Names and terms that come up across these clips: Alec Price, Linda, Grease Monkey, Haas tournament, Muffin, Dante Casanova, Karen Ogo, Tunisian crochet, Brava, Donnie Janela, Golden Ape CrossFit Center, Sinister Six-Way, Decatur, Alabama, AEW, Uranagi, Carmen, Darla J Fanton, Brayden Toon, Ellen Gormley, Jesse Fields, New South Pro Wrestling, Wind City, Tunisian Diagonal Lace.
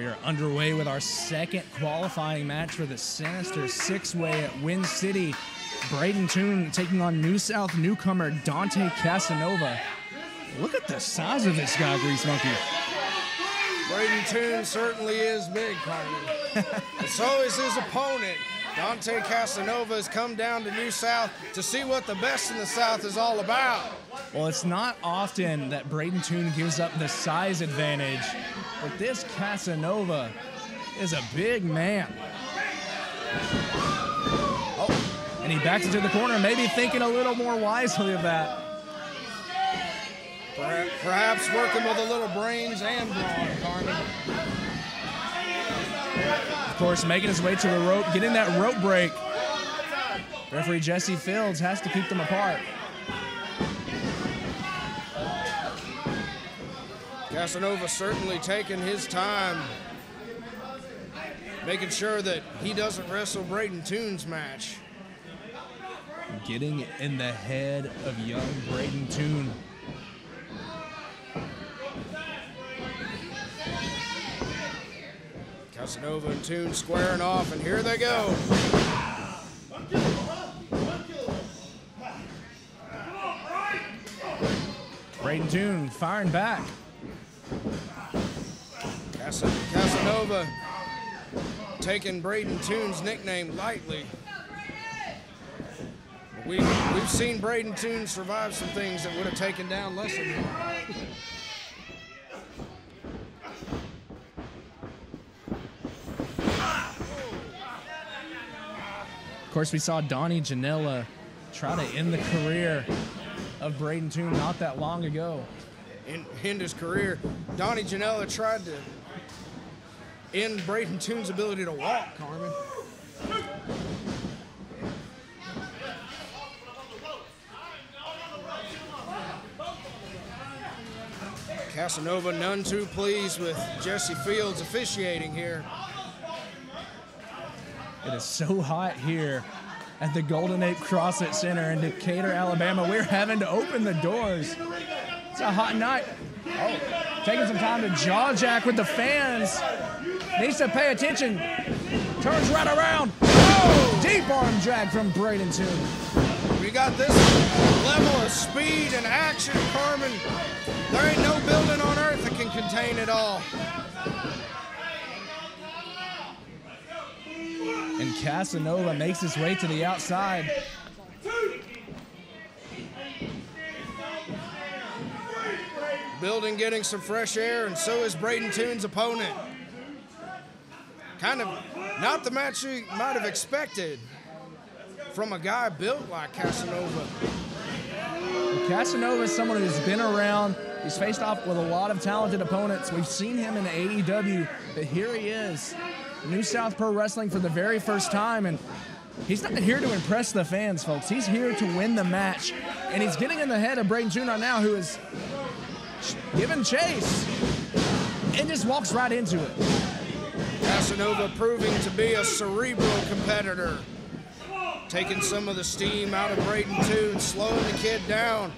We are underway with our second qualifying match for the Sinister Six-Way at Wind City. Brayden Toon taking on New South newcomer Dante Casanova. Look at the size of this guy, Grease Monkey. Brayden Toon certainly is big, Carmen. And so is his opponent. Dante Casanova has come down to New South to see what the best in the South is all about. Well, it's not often that Brayden Toon gives up the size advantage, but this Casanova is a big man. Oh, and he backs into the corner, maybe thinking a little more wisely of that. Perhaps working with a little brains and brawn, Carmen. Of course, making his way to the rope, getting that rope break. Referee Jesse Fields has to keep them apart. Casanova certainly taking his time, making sure that he doesn't wrestle Brayden Toon's match. Getting in the head of young Brayden Toon. Casanova and Toon squaring off, and here they go. Brayden Toon firing back. Casanova taking Brayden Toon's nickname lightly. We've seen Brayden Toon survive some things that would have taken down less than him. Of course, we saw Donnie Janela try to end the career of Brayden Toon not that long ago. End his career. Donnie Janela tried to end Brayden Toon's ability to walk, Carmen. Casanova none too pleased with Jesse Fields officiating here. It is so hot here at the Golden Ape CrossFit Center in Decatur, Alabama. We're having to open the doors. It's a hot night. Oh, taking some time to jaw jack with the fans. Needs to pay attention. Turns right around. Oh, deep arm drag from Brayden Toon. We got this level of speed and action, Carmen. There ain't no building on earth that can contain it all. And Casanova makes his way to the outside. Building, getting some fresh air, and so is Brayden Toon's opponent. Kind of not the match you might have expected from a guy built like Casanova. Well, Casanova is someone who's been around. He's faced off with a lot of talented opponents. We've seen him in AEW, but here he is. New South Pro Wrestling for the very first time, and he's not here to impress the fans, folks. He's here to win the match, and he's getting in the head of Brayden Toon right now, who is giving chase and just walks right into it. Casanova proving to be a cerebral competitor, taking some of the steam out of Brayden Toon, slowing the kid down.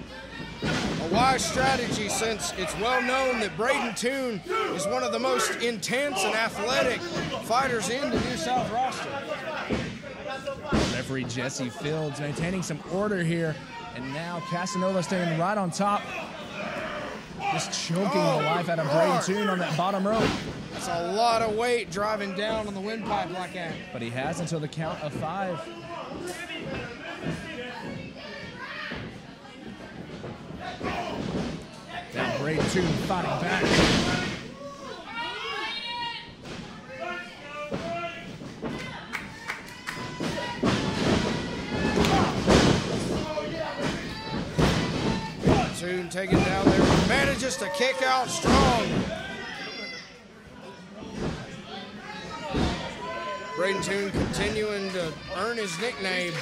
A wise strategy, since it's well known that Brayden Toon is one of the most intense and athletic fighters in the New South roster. Referee Jesse Fields maintaining some order here, and now Casanova standing right on top, just choking the life out of Brayden Toon on that bottom rope. That's a lot of weight driving down on the windpipe like that. But he has until the count of 5. That Brayden Toon fighting back. Toon taking down there. Manages to kick out strong. Brayden Toon continuing to earn his nickname.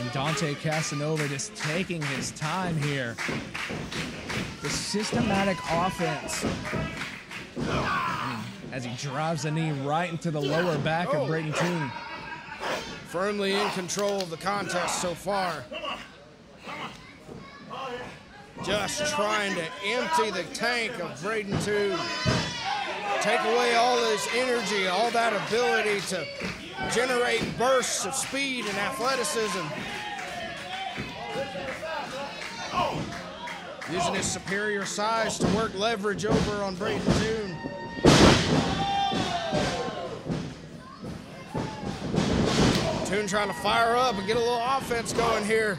And Dante Casanova just taking his time here. The systematic offense. As he drives the knee right into the lower back of Brayden Toon. Firmly in control of the contest so far. just trying to empty the tank of Brayden Toon. Take away all his energy, all that ability to generate bursts of speed and athleticism. Using his superior size to work leverage over on Brayden Toon. Toon trying to fire up and get a little offense going here.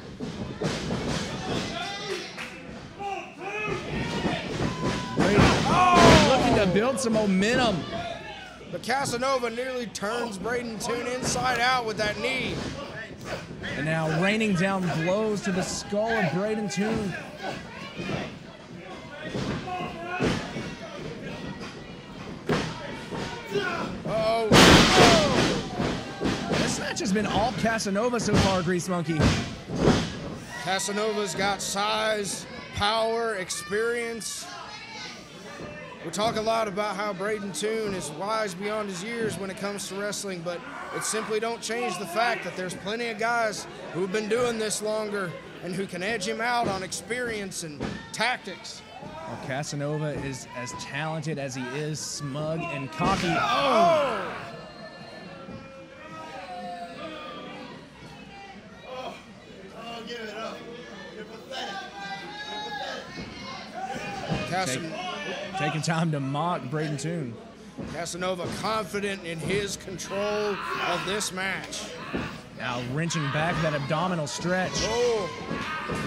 Oh, looking to build some momentum. But Casanova nearly turns Brayden Toon inside out with that knee. And now raining down blows to the skull of Brayden Toon. Oh. This match has been all Casanova so far, Grease Monkey. Casanova's got size, power, experience. We talk a lot about how Brayden Toon is wise beyond his years when it comes to wrestling, but it simply don't change the fact that there's plenty of guys who've been doing this longer and who can edge him out on experience and tactics. Well, Casanova is as talented as he is smug and cocky. Oh! Oh, oh, give it up. You're pathetic. You're pathetic. Taking time to mock Brayden Toon. Casanova confident in his control of this match. Now wrenching back that abdominal stretch. Oh.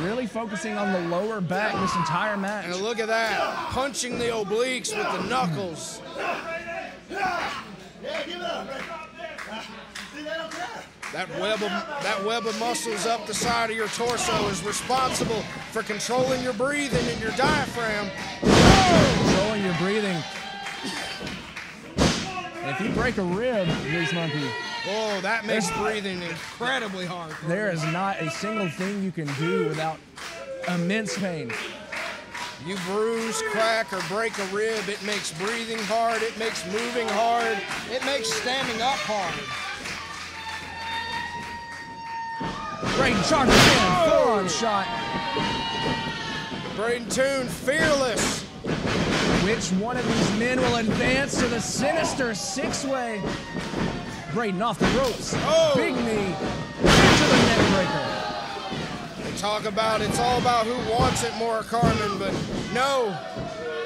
Really focusing on the lower back this entire match. And look at that, punching the obliques with the knuckles. That web of muscles up the side of your torso is responsible for controlling your breathing and your diaphragm. Controlling your breathing. If you break a rib, Grease Monkey. Oh, that makes breathing incredibly hard. There is not a single thing you can do without immense pain. You bruise, crack, or break a rib, it makes breathing hard, it makes moving hard, it makes standing up hard. Brayden Toon, forearm shot. Brayden Toon, fearless. Which one of these men will advance to the Sinister Six-Way? Brayden off the ropes. Oh. Big knee into the neck breaker. They talk about it's all about who wants it more, Carmen, but no,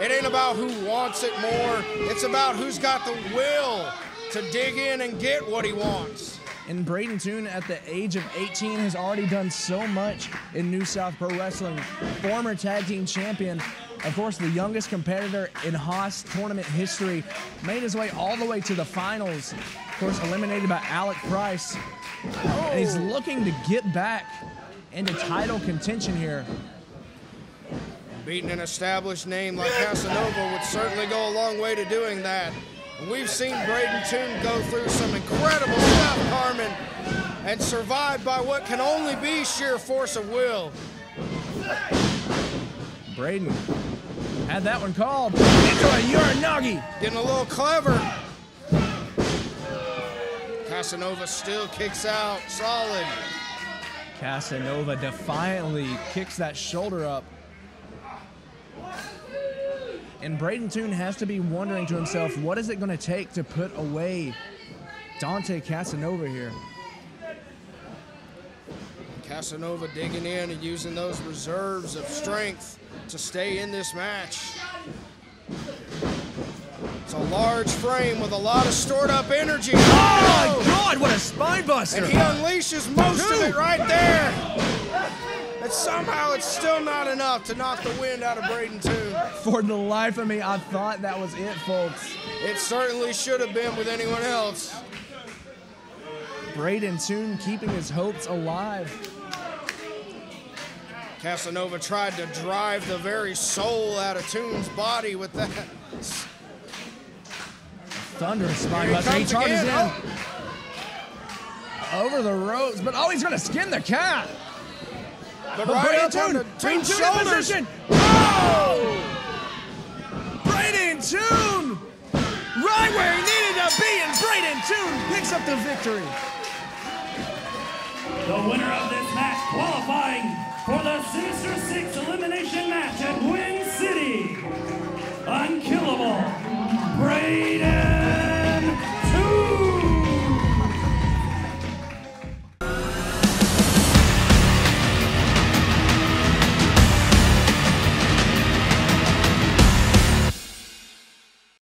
it ain't about who wants it more. It's about who's got the will to dig in and get what he wants. And Brayden Toon, at the age of 18, has already done so much in New South Pro Wrestling. Former tag team champion, of course, the youngest competitor in Haas tournament history. Made his way all the way to the finals. Of course, eliminated by Alec Price. And he's looking to get back into title contention here. Beating an established name like Casanova would certainly go a long way to doing that. We've seen Brayden Toon go through some incredible stuff, Carmen, and survive by what can only be sheer force of will. Brayden had that one called. Into a Uranagi. Getting a little clever. Casanova still kicks out solid. Casanova defiantly kicks that shoulder up. And Brayden Toon has to be wondering to himself, what is it going to take to put away Dante Casanova here? Casanova digging in and using those reserves of strength to stay in this match. It's a large frame with a lot of stored up energy. Oh my God, what a spine buster! And he unleashes most of it right there. And somehow it's still not enough to knock the wind out of Brayden Toon. For the life of me, I thought that was it, folks. It certainly should have been with anyone else. Brayden Toon keeping his hopes alive. Casanova tried to drive the very soul out of Toon's body with that. Thunderous spine buster. He charges in. Oh. Over the ropes, but oh, he's going to skin the cat. But right Brayden Toon, Brayden Toon in position. Oh! Brayden Toon, right where he needed to be, and Brayden Toon picks up the victory. The winner of this match qualifying for the Sinister Six elimination match at Wind City.